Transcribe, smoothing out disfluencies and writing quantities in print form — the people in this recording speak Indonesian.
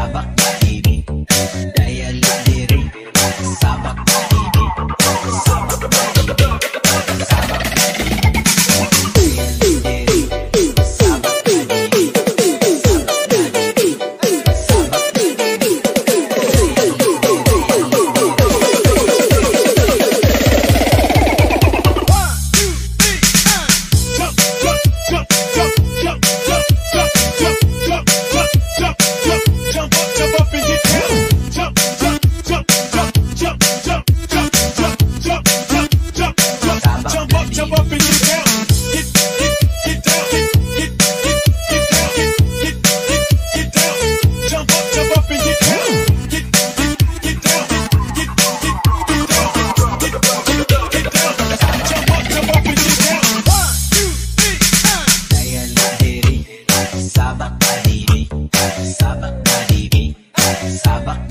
sabak pahibig, daya laliri, sabak pahibig, sabak pahibig, sabak pahibig. Sabak pahibig, sabak pahibig, sabak.